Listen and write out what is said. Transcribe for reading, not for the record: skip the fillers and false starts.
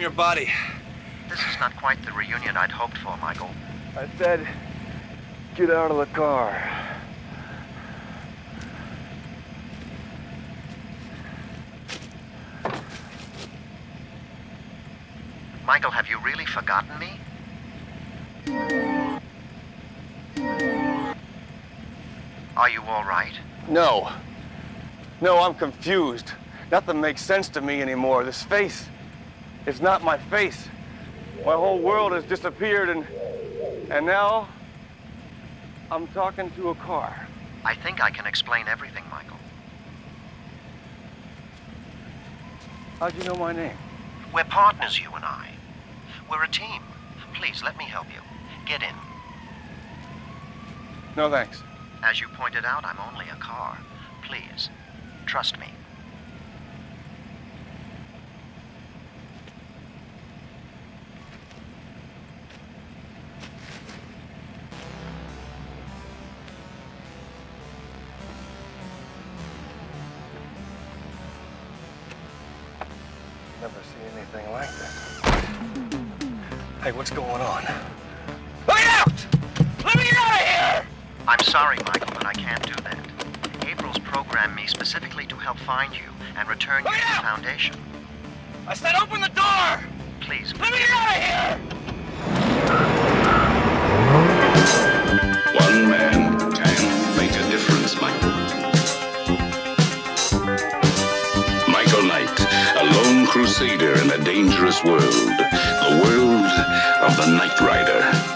from your body. This is not quite the reunion I'd hoped for, Michael. I said, get out of the car. Michael, have you really forgotten me? Are you all right? No. No, I'm confused. Nothing makes sense to me anymore. This face, it's not my face. My whole world has disappeared, and now I'm talking to a car. I think I can explain everything, Michael. How'd you know my name? We're partners, you and I. We're a team. Please, let me help you. Get in. No, thanks. As you pointed out, I'm only a car. Please, trust me. Never see anything like that. Hey, what's going on? Look out! Let me get out of here! I'm sorry, Michael, but I can't do that. April's programmed me specifically to help find you and return you to the Foundation. I said open the door! Please. Let me get out of here! One man can make a difference, Michael. Michael Knight, a lone crusader in a dangerous world. The world of the Knight Rider.